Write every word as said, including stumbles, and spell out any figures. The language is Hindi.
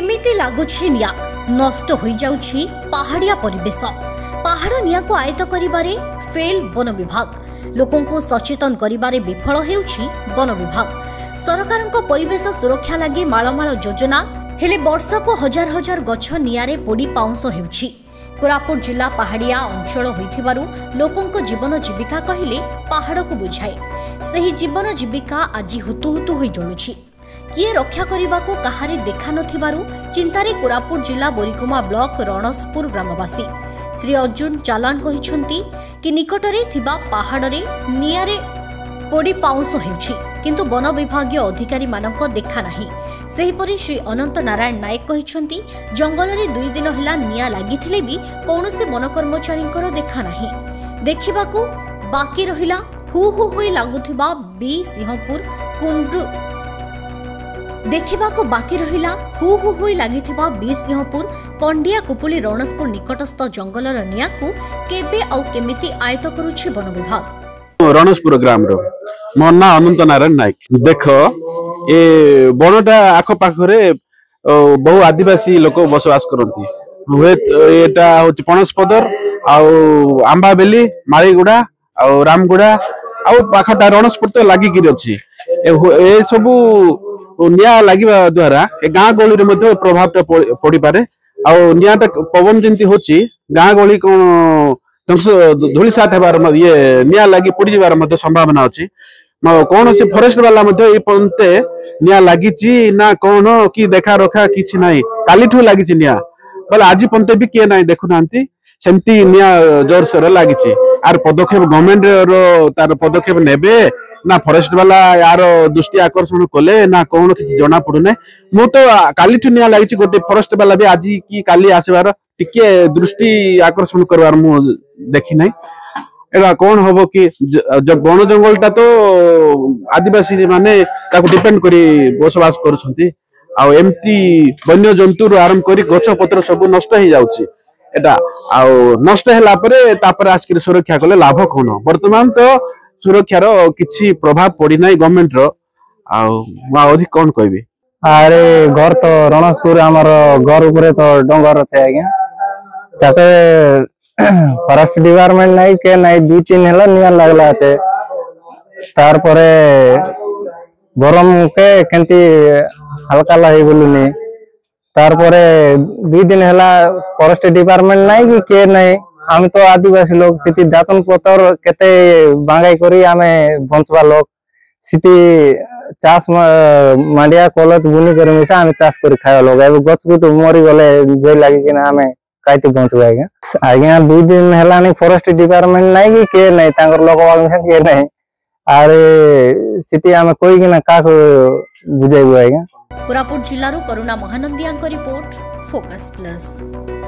केमिति लागुछि निया नष्ट होई जाउछि पहाड़िया परिवेश। पहाड़ निया को आयत करिबारे फेल वन विभाग, लोकों को सचेतन करिबारे विफल हेउछि वन विभाग। सरकारक परिवेश सुरक्षा लागि माळमाळ योजना हेले वर्ष को हजार हजार गछ नियारे पोड़ी पाउंस हेउछि। कोरापुट जिला पहाड़िया अंचल होइथिबारु लोकंको जीवन जीविका कहिले पहाड़ को बुझाए। सही जीवन जीविका आज हुतु हुतु होई जळुछि। किए रक्षा करने को कहारे देखा नथिबारु चिंतारे कोरापुट जिला बोरीकुमा ब्लॉक रणसपुर ग्रामवासी श्री अर्जुन चालान कहिसंती कि निकटरे थिबा पहाड़रे नियारे पोड़ी पाउंस हेउछि किंतु वन विभाग अधिकारी मानक देखा नहीं। सेहीपरि श्री अनंत नारायण नायक कहिसंती जंगल रे दुई दिन हला निया लागिथिले भी कोनोसे वन कर्मचारी देखा नहीं। देखा बाकी रहिला हु हु होई लागुथिबा बी सिंहपुर कुंडू देखा बाकी रहिला हु हु होई लागिथिबा बी सिंहपुर कंडिया कुपुली रणसपुर निकटस्थ जंगल रे निया को केबे औ केमिति आयत करूछि वन विभाग। रणसपुर ग्राम रो मोर ना अनंत नारायण नायक। देख ए बनटा आख पाखरे बहु आदिवासी लोक बसवास करती हूँ पणसपदर आंबाबेली माळीगुडा आउ रामगुडा आउ पाखटा रणसपुर तो लागिकी अच्छी। ए सबू निया लगे द्वारा ए गाँ गहली मध्ये प्रभाव पड़ पारे। आउ नियाटा पवन जमी हूँ गाँ गहली कौन धूली साथ ये निया लगी पड़ी मते संभावना अच्छी। कौन से फॉरेस्ट वाला मते पंते निया लगी ना कौन कि देखा रखा कि काली ठू लगी निया बोले आज पंते भी किए ना देखु ना सेमती निया जोरसोर लगी। आर पदक्षेप गवर्नमेंट तार पदक्षेप नेबे ना फॉरेस्ट वाला यार दृष्टि आकर्षण कले ना कौन कि जना पड़ुना। मु तो काली ठू निया लगी गोटे फॉरेस्ट वाला भी आज कि काली आसबार टिके दृष्टि आकर्षण करवार मु देखी ना एगा कौन हम कि बन जंगल टा तो आदिवासी माने ताको डिपेंड करी बसवास करूछंती। आ एम्ती वन्य जंतु रो आरंभ करी गछ पत्र सब नष्ट हो जाउची। एटा आ नष्ट होला परे तापर आज के सुरक्षा कले लाभ कोन। वर्तमान तो सुरक्षा रो किछि प्रभाव पड़ी ना गवर्नमेंट रो। आ मा अधिक कोन कहबी। अरे घर तो रणसपुर हमर घर ऊपर तो डंगर छै आज्ञा ताके फॉरेस्ट डिपार्टमेंट नहीं के नहीं दू तीन हेला निया लागला थे। तार परे गरम के केंती हल्का लाही बोलुनी। तार परे दू दिन हेला फॉरेस्ट डिपार्टमेंट नहीं कि के नहीं हम तो आदिवासी लोग सिटी दातन पतर केते बांगाई करी आमे बंचवा लोग सिटी चास मांडिया कोलत बुनी कर मिसा आमे चास कर खाय लोग ए गछ गुटु मरी गले जे लागे कि ना आमे कायते पहुंचबा आगे आगे दू दिन हेलानी फॉरेस्ट डिपार्टमेंट नाही कि के नाही तांगर लोग वाले के नाही। अरे सिटी आमे कोई कि ना का बुझाइबो आगे। कोरापुट जिल्ला रो करुणा महानंदिया को रिपोर्ट फोकस प्लस।